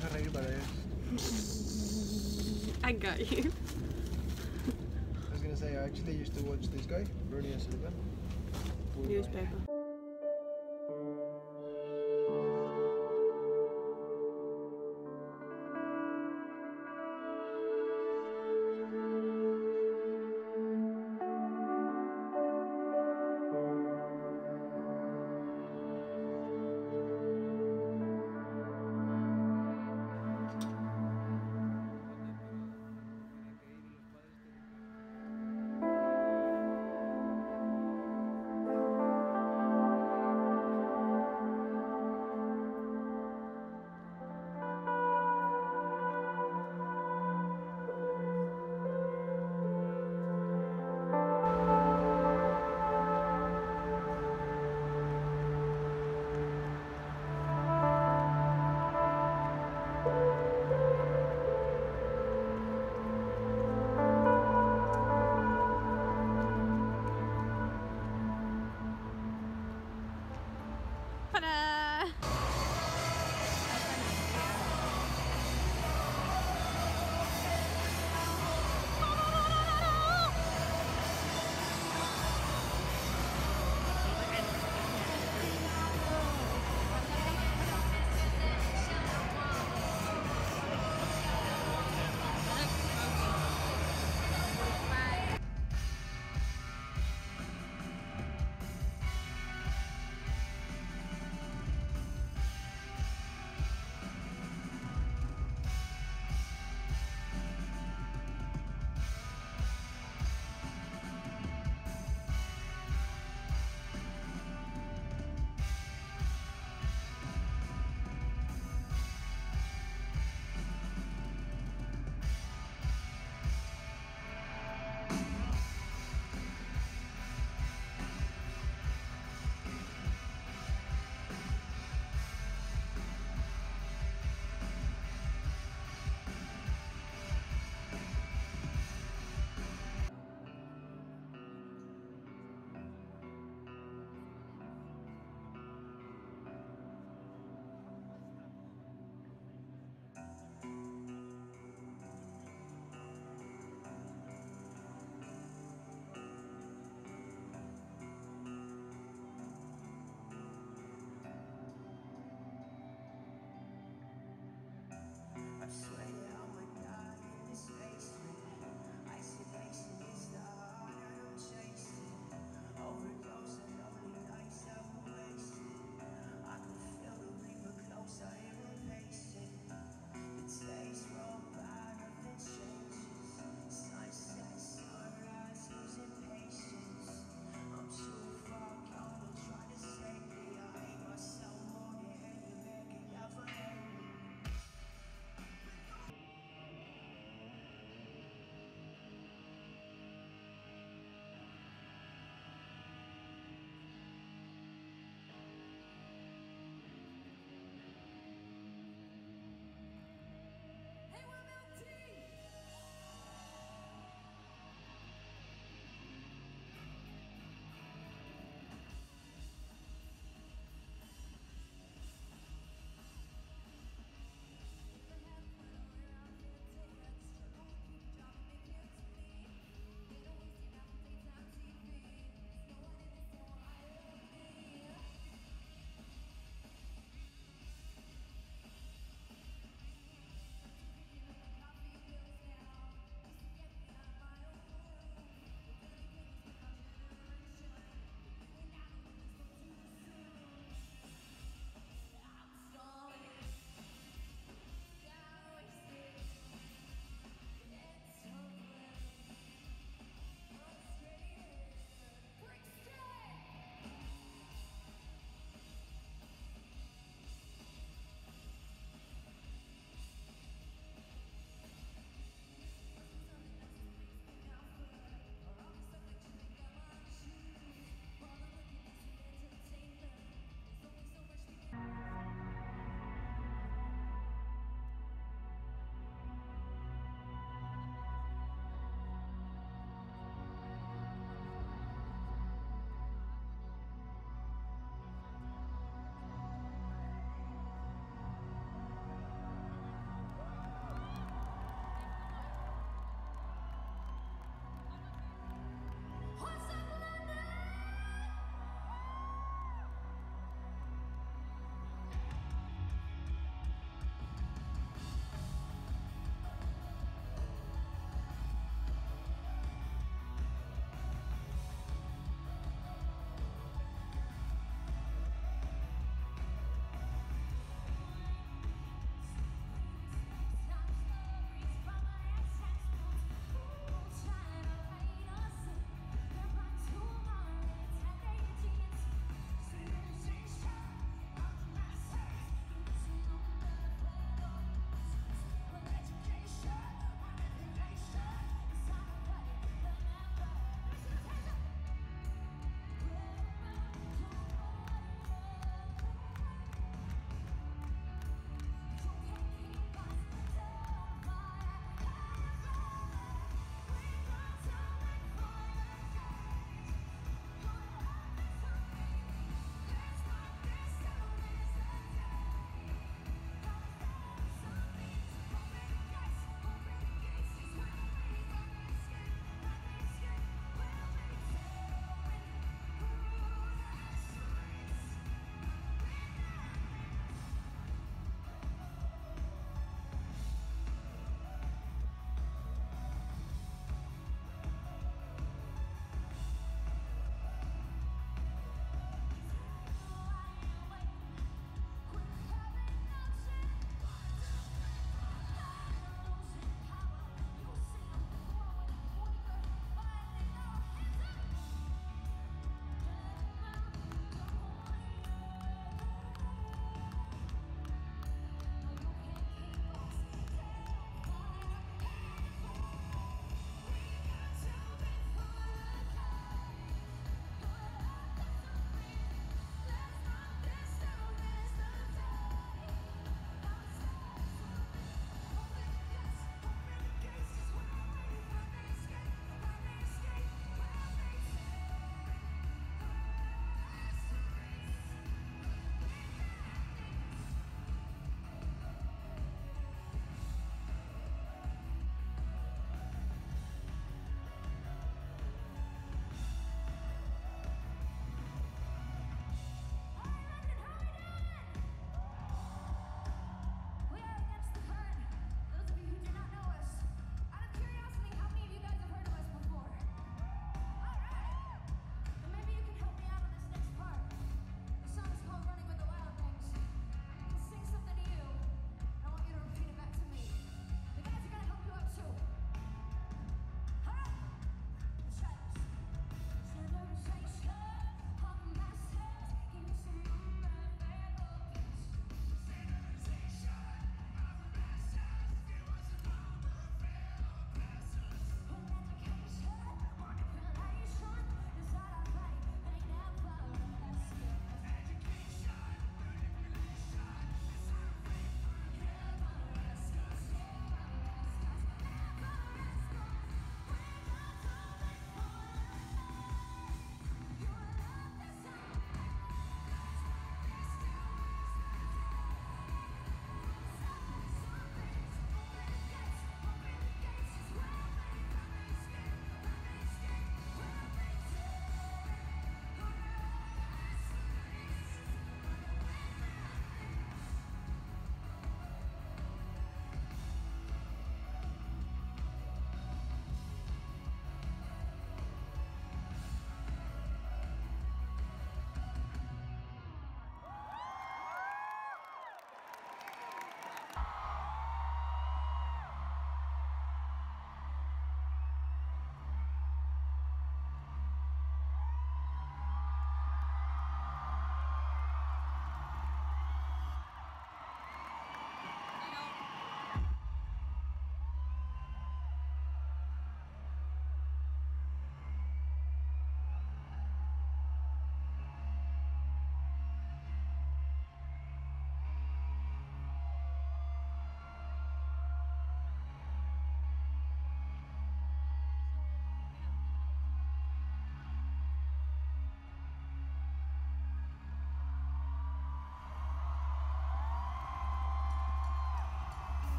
vamos a reír para this. I got you. I was gonna say, I actually used to watch this guy, Bruni Sullivan. Newspaper.